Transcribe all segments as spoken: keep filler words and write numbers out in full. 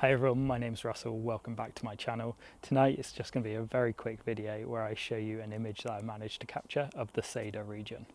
Hi everyone, my name's Russell, welcome back to my channel. Tonight it's just going to be a very quick video where I show you an image that I managed to capture of the Sadr region.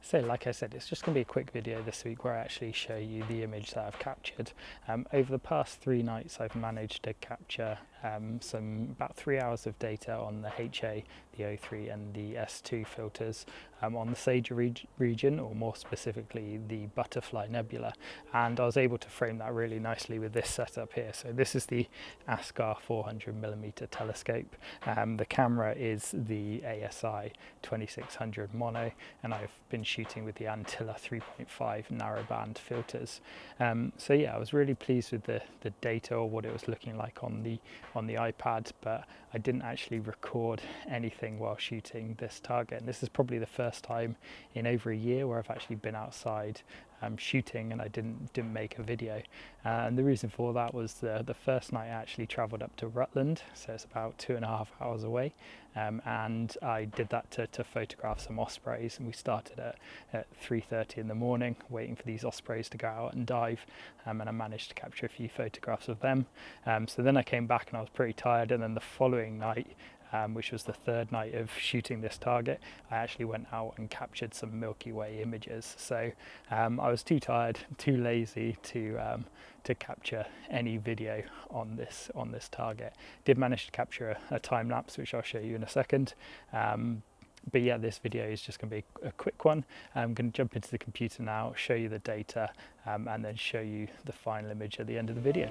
So like I said, it's just going to be a quick video this week where I actually show you the image that I've captured. Um, over the past three nights I've managed to capture um, some about three hours of data on the H A, the O three and the S two filters um, on the Sadr reg region, or more specifically the Butterfly Nebula, and I was able to frame that really nicely with this setup here. So this is the Askar four hundred millimeter telescope. Um, the camera is the A S I twenty-six hundred mono, and I've been shooting shooting with the Antilla three point five narrowband filters. Um, so yeah, I was really pleased with the, the data, or what it was looking like on the on the iPad, but I didn't actually record anything while shooting this target. And this is probably the first time in over a year where I've actually been outside Um, shooting and I didn't didn't make a video, uh, and the reason for that was the, the first night I actually traveled up to Rutland, so it's about two and a half hours away, um, and I did that to, to photograph some ospreys, and we started at, at three thirty in the morning waiting for these ospreys to go out and dive, um, and I managed to capture a few photographs of them. Um, so then I came back and I was pretty tired, and then the following night, Um, which was the third night of shooting this target, I actually went out and captured some Milky Way images. So um, I was too tired, too lazy to um, to capture any video on this on this target. Did manage to capture a, a time lapse, which I'll show you in a second. Um, But yeah, this video is just going to be a quick one. I'm going to jump into the computer now, show you the data, um, and then show you the final image at the end of the video.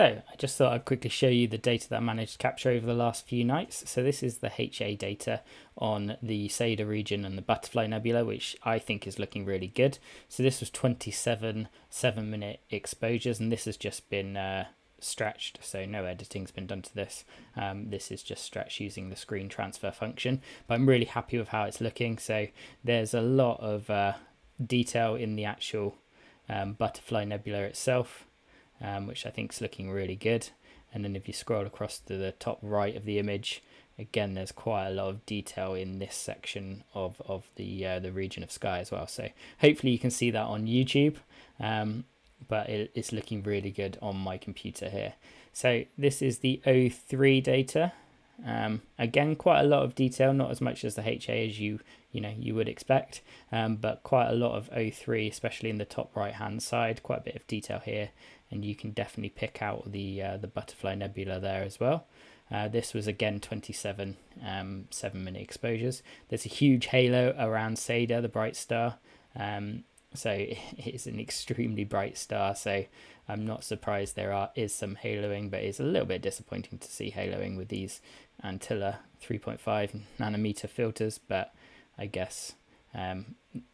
So I just thought I'd quickly show you the data that I managed to capture over the last few nights. So this is the H A data on the Sadr region and the Butterfly Nebula, which I think is looking really good. So this was twenty-seven seven minute exposures, and this has just been uh, stretched, so no editing's been done to this. Um, this is just stretched using the screen transfer function, but I'm really happy with how it's looking. So there's a lot of uh, detail in the actual um, Butterfly Nebula itself, Um, which I think is looking really good. And then if you scroll across to the top right of the image, again, there's quite a lot of detail in this section of, of the uh, the region of sky as well. So hopefully you can see that on YouTube, um, but it, it's looking really good on my computer here. So this is the O three data. Um, again, quite a lot of detail, not as much as the H A as you you know you would expect, um, but quite a lot of O three, especially in the top right hand side, quite a bit of detail here, and you can definitely pick out the uh, the Butterfly Nebula there as well. Uh, this was again twenty-seven um, seven minute exposures. There's a huge halo around Sadr, the bright star, um, so it's an extremely bright star, so I'm not surprised there are is some haloing, but it's a little bit disappointing to see haloing with these Antilla three point five nanometer filters, but I guess um,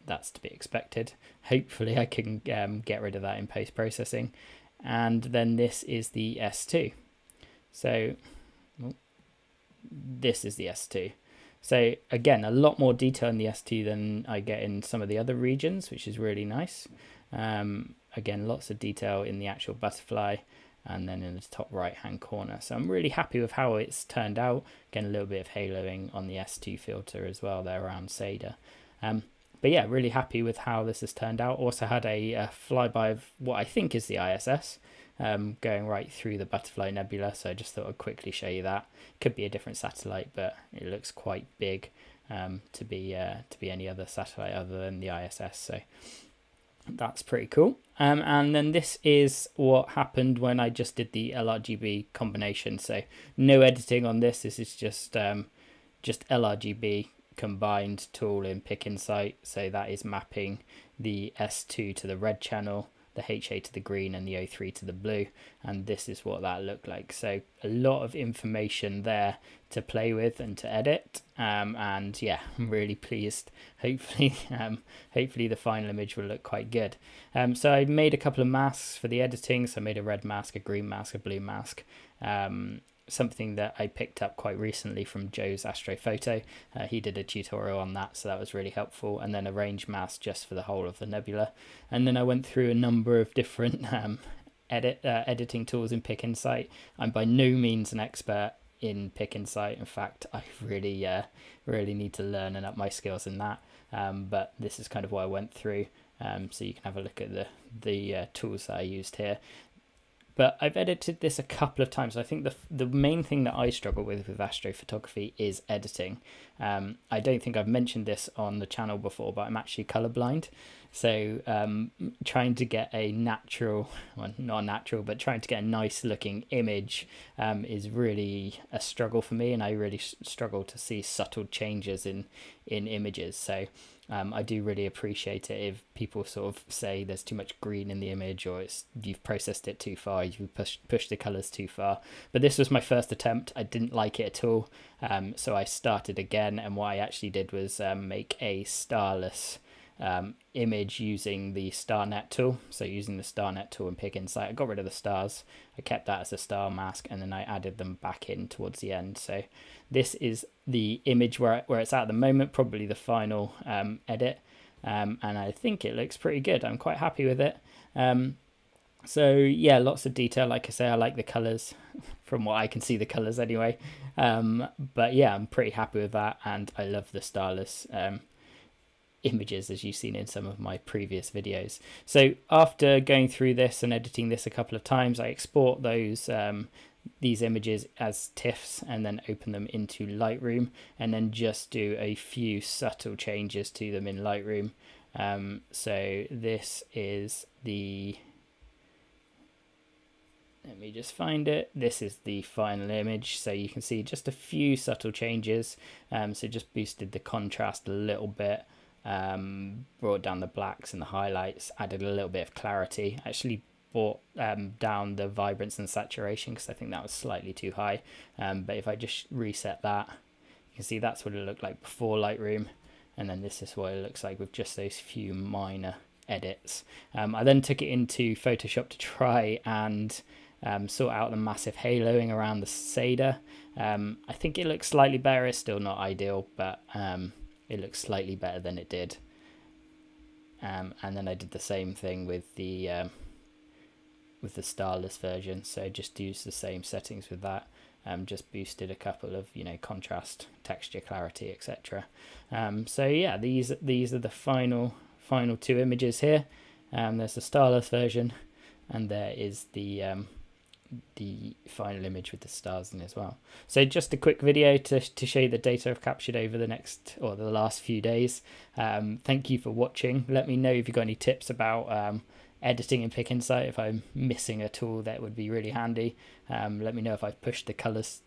that's to be expected. Hopefully I can um, get rid of that in post-processing. And then this is the S two. So oh, this is the S two. So again, a lot more detail in the S two than I get in some of the other regions, which is really nice. Um, again, lots of detail in the actual butterfly, and then in the top right hand corner. So I'm really happy with how it's turned out. Again, a little bit of haloing on the S two filter as well there around Sadr. Um, but yeah, really happy with how this has turned out. Also had a, a flyby of what I think is the I S S, um, going right through the Butterfly Nebula. So I just thought I'd quickly show you that. Could be a different satellite, but it looks quite big um, to be uh, to be any other satellite other than the I S S. So that's pretty cool. Um, and then this is what happened when I just did the L R G B combination. So no editing on this. This is just um, just L R G B combined tool in PixInsight. So that is mapping the S two to the red channel the H A to the green and the O three to the blue, and this is what that looked like. So a lot of information there to play with and to edit, um, and yeah, I'm really pleased. Hopefully um, hopefully the final image will look quite good. Um, so I made a couple of masks for the editing, so I made a red mask, a green mask, a blue mask, um, something that I picked up quite recently from Joe's astrophoto. Uh, he did a tutorial on that, so that was really helpful. And then a range mask just for the whole of the nebula. And then I went through a number of different um, edit uh, editing tools in PixInsight. I'm by no means an expert in PixInsight. In fact, I really uh, really need to learn and up my skills in that. Um, but this is kind of what I went through. Um, so you can have a look at the, the uh, tools that I used here. But I've edited this a couple of times. I think the the main thing that I struggle with with astrophotography is editing. Um, I don't think I've mentioned this on the channel before, but I'm actually colorblind. So um, trying to get a natural, well, not natural, but trying to get a nice looking image um, is really a struggle for me. And I really struggle to see subtle changes in, in images. So um, I do really appreciate it if people sort of say there's too much green in the image, or it's, you've processed it too far, you've pushed, pushed the colors too far. But this was my first attempt. I didn't like it at all. Um, so I started again. And what I actually did was um, make a starless um image using the StarNet tool. So using the StarNet tool in PixInsight, I got rid of the stars, I kept that as a star mask, and then I added them back in towards the end. So this is the image where where it's at the moment, probably the final um edit, um and I think it looks pretty good. I'm quite happy with it. um So yeah, lots of detail. Like I say, I like the colors, from what I can see, the colors anyway. Um but yeah, I'm pretty happy with that, and I love the starless um images, as you've seen in some of my previous videos. So after going through this and editing this a couple of times, I export those um, these images as TIFFs and then open them into Lightroom, and then just do a few subtle changes to them in Lightroom. Um, so this is the, let me just find it. This is the final image. So you can see just a few subtle changes. Um, so just boosted the contrast a little bit. Um, brought down the blacks and the highlights, added a little bit of clarity, actually brought um, down the vibrance and saturation because I think that was slightly too high. Um, but if I just reset that, you can see that's what it looked like before Lightroom. And then this is what it looks like with just those few minor edits. Um, I then took it into Photoshop to try and Um, sort out the massive haloing around the Sadr. Um, I think it looks slightly better. It's still not ideal, but um, it looks slightly better than it did. Um, and then I did the same thing with the um, with the starless version. So I just used the same settings with that. Um, just boosted a couple of, you know, contrast, texture, clarity, et cetera. Um, so yeah, these these are the final final two images here. Um, there's the starless version, and there is the um, the final image with the stars in as well. So just a quick video to, to show you the data I've captured over the next or the last few days. Um, thank you for watching. Let me know if you've got any tips about um, editing in PixInsight. If I'm missing a tool that would be really handy. Um, let me know if I've pushed the colors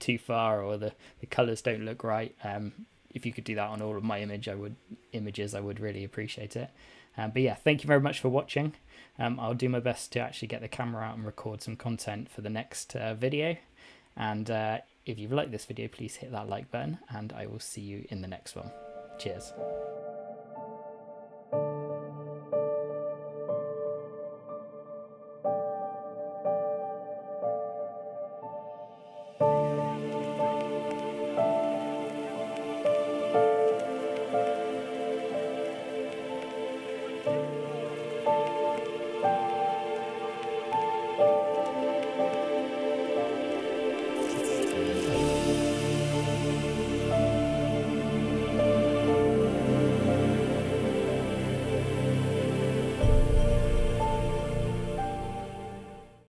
too far, or the, the colors don't look right. Um, if you could do that on all of my image, I would images, I would really appreciate it. Um, but yeah, thank you very much for watching. Um, I'll do my best to actually get the camera out and record some content for the next uh, video. And uh, if you've liked this video, please hit that like button, and I will see you in the next one. Cheers.